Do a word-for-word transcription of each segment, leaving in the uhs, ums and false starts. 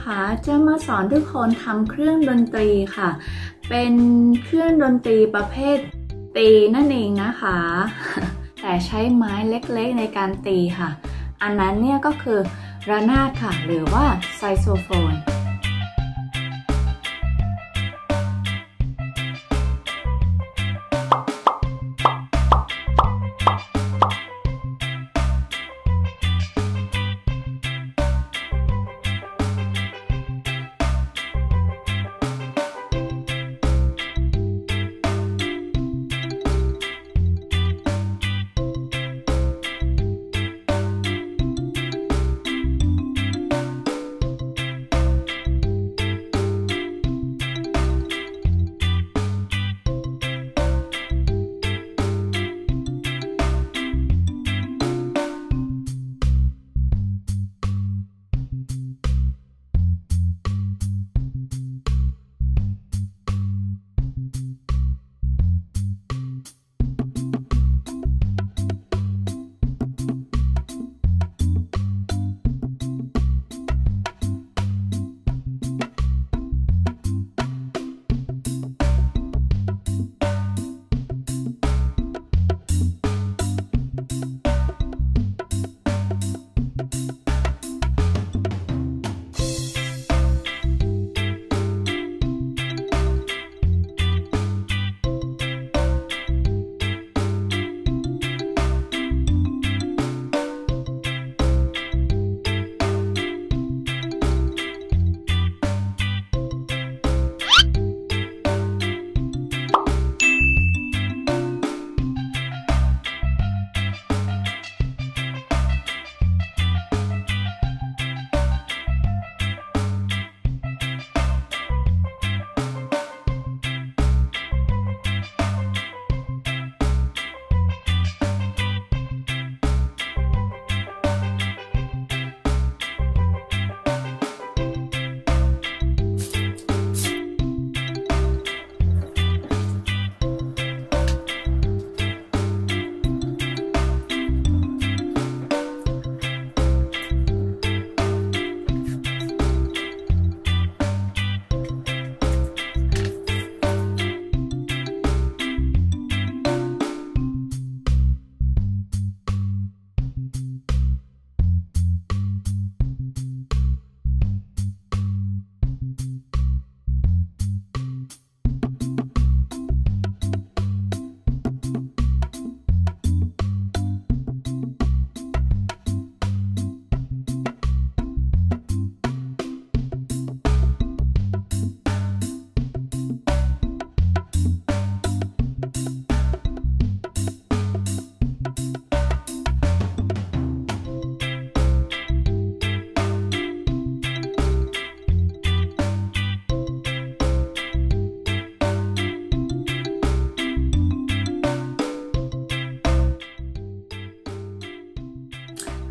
นะคะจะมาสอนทุกคนทำเครื่องดนตรีค่ะเป็นเครื่องดนตรีประเภทตีนั่นเองนะคะแต่ใช้ไม้เล็กๆในการตีค่ะอันนั้นเนี่ยก็คือระนาดค่ะหรือว่าไซโซโฟน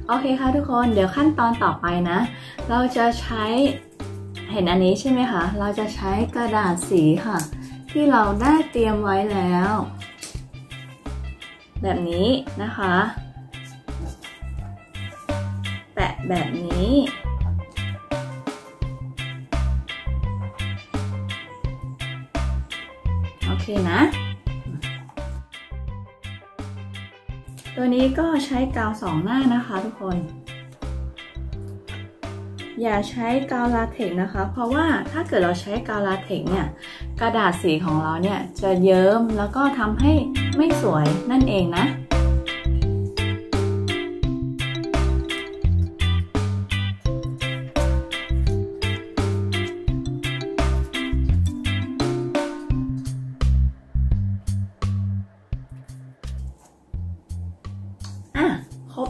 โอเคค่ะทุกคนเดี๋ยวขั้นตอนต่อไปนะเราจะใช้เห็นอันนี้ใช่ไหมคะเราจะใช้กระดาษสีค่ะที่เราได้เตรียมไว้แล้วแบบนี้นะคะแปะแบบนี้โอเคนะตัวนี้ก็ใช้กาวสองหน้านะคะทุกคนอย่าใช้กาวลาเท็กซ์นะคะเพราะว่าถ้าเกิดเราใช้กาวลาเท็กซ์เนี่ยกระดาษสีของเราเนี่ยจะเยิ้มแล้วก็ทำให้ไม่สวยนั่นเองนะ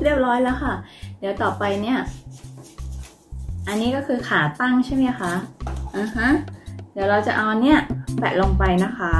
เรียบร้อยแล้วค่ะเดี๋ยวต่อไปเนี่ยอันนี้ก็คือขาตั้งใช่ไหมคะอ่ะฮะเดี๋ยวเราจะเอาเนี่ยแปะลงไปนะคะ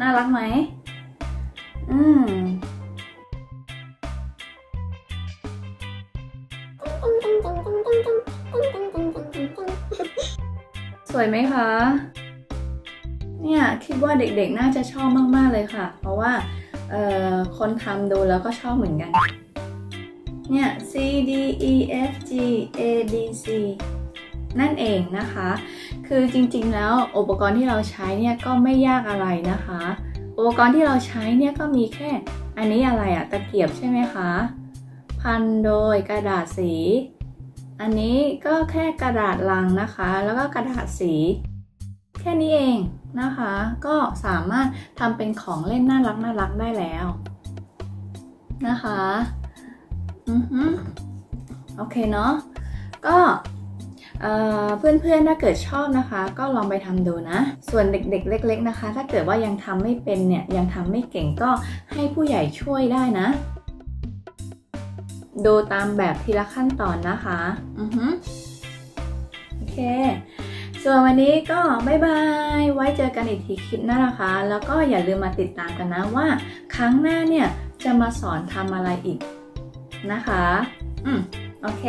น่ารักไหมอืมสวยไหมคะเนี่ยคิดว่าเด็กๆน่าจะชอบมากๆเลยค่ะเพราะว่าเอ่อคนทำดูแล้วก็ชอบเหมือนกันเนี่ย C D E F G A B C นั่นเองนะคะคือจริงๆแล้วอุปกรณ์ที่เราใช้เนี่ยก็ไม่ยากอะไรนะคะอุปกรณ์ที่เราใช้เนี่ยก็มีแค่อันนี้อะไรอะตะเกียบใช่ไหมคะพันโดยกระดาษสีอันนี้ก็แค่กระดาษลังนะคะแล้วก็กระดาษสีแค่นี้เองนะคะก็สามารถทำเป็นของเล่นน่ารักน่ารักได้แล้วนะคะอือฮึโอเคเนาะก็เพื่อนๆถ้าเกิดชอบนะคะก็ลองไปทำดูนะส่วนเด็กๆเล็กๆนะคะถ้าเกิดว่ายังทำไม่เป็นเนี่ยยังทำไม่เก่งก็ให้ผู้ใหญ่ช่วยได้นะดูตามแบบทีละขั้นตอนนะคะอือฮึโอเคส่วนวันนี้ก็บ๊ายบายไว้เจอกันอีกทีคลิปหน้านะคะแล้วก็อย่าลืมมาติดตามกันนะว่าครั้งหน้าเนี่ยจะมาสอนทำอะไรอีกนะคะอืมโอเค